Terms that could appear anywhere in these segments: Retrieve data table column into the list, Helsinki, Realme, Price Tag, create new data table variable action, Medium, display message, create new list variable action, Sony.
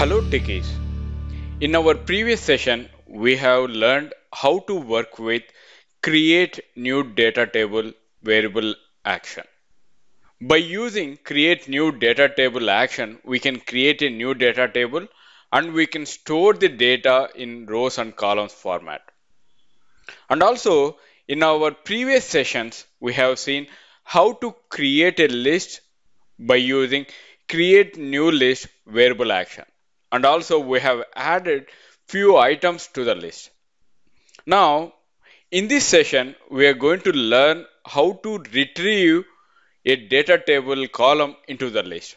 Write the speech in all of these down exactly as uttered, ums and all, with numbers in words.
Hello techies. In our previous session, we have learned how to work with create new data table variable action. By using create new data table action, we can create a new data table and we can store the data in rows and columns format. And also in our previous sessions, we have seen how to create a list by using create new list variable action. And also we have added few items to the list. Now, in this session, we are going to learn how to retrieve a data table column into the list.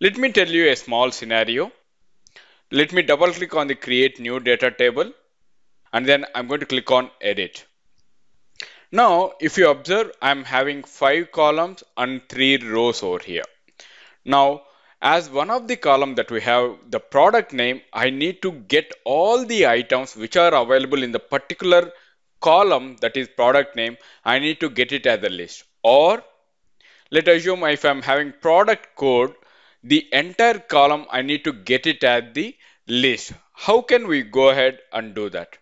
Let me tell you a small scenario. Let me double click on the create new data table and then I'm going to click on edit. Now, if you observe, I'm having five columns and three rows over here. Now, as one of the column that we have the product name, I need to get all the items which are available in the particular column, that is product name. I need to get it as a list, or let assume if I'm having product code, the entire column, I need to get it as the list. How can we go ahead and do that?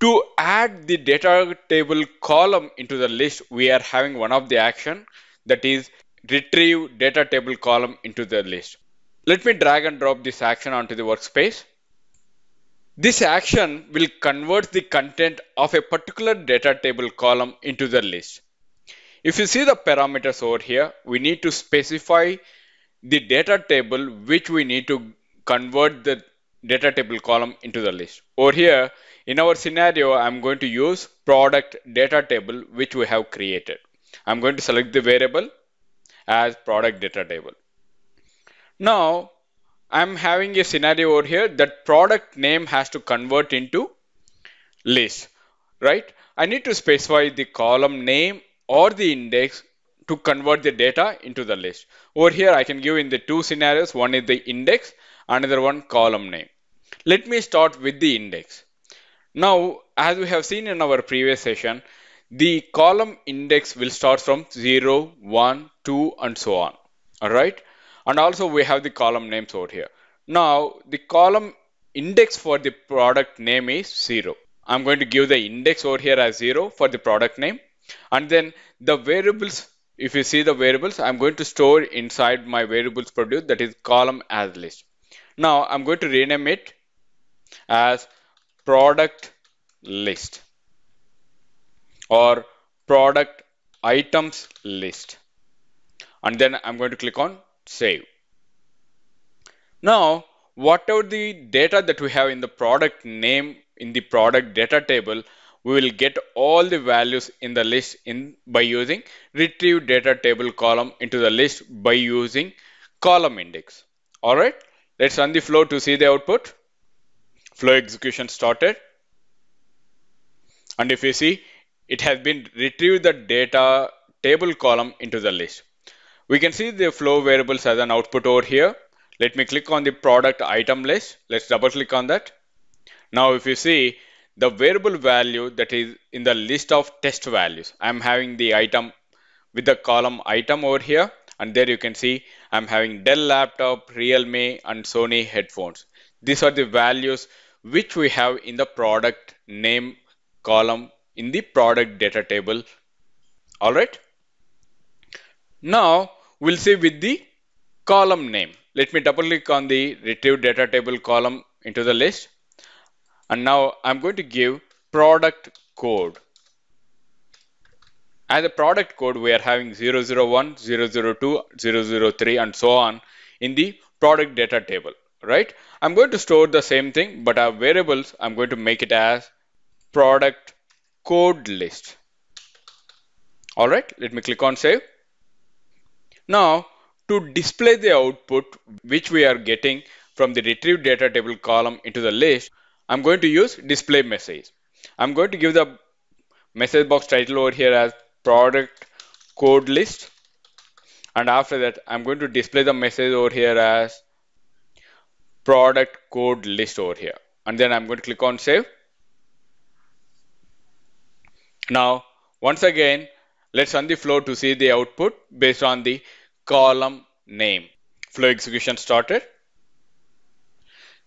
To add the data table column into the list, we are having one of the action, that is retrieve data table column into the list. Let me drag and drop this action onto the workspace. This action will convert the content of a particular data table column into the list. If you see the parameters over here, we need to specify the data table which we need to convert the data table column into the list. Over here in our scenario, I'm going to use product data table which we have created. I'm going to select the variable as product data table. Now I'm having a scenario over here that product name has to convert into list, right? I need to specify the column name or the index to convert the data into the list. Over here, I can give in the two scenarios. One is the index, another one column name. Let me start with the index. Now, as we have seen in our previous session, the column index will start from zero, one, two and so on. All right. And also we have the column names over here. Now the column index for the product name is zero. I'm going to give the index over here as zero for the product name. And then the variables, if you see the variables, I'm going to store inside my variables produce, that is column as list. Now I'm going to rename it as product list or product items list. And then I'm going to click on save. Now, whatever the data that we have in the product name in the product data table, we will get all the values in the list in by using retrieve data table column into the list by using column index. All right, let's run the flow to see the output. Flow execution started. And if you see, it has been retrieved the data table column into the list. We can see the flow variables as an output over here. Let me click on the product item list. Let's double click on that. Now, if you see the variable value that is in the list of test values, I'm having the item with the column item over here. And there you can see I'm having Dell laptop, Realme and Sony headphones. These are the values which we have in the product name column in the product data table. All right. Now we'll see with the column name. Let me double click on the retrieve data table column into the list. And now I'm going to give product code. As a product code, we are having zero zero one, zero zero two, zero zero three and so on in the product data table, right? I'm going to store the same thing, but our variables, I'm going to make it as product code list. All right, let me click on save. Now to display the output which we are getting from the retrieve data table column into the list, I'm going to use display message. I'm going to give the message box title over here as product code list. And after that, I'm going to display the message over here as product code list over here. And then I'm going to click on save. Now, once again, let's run the flow to see the output based on the column name. Flow execution started.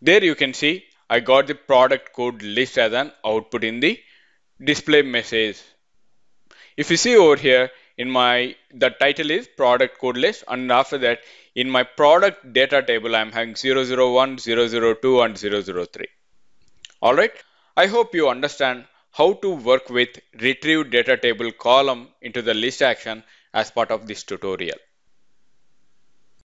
There you can see I got the product code list as an output in the display message. If you see over here, in my the title is product code list, and after that in my product data table I'm having zero zero one, zero zero two and zero zero three. Alright, I hope you understand how to work with retrieve data table column into the list action as part of this tutorial.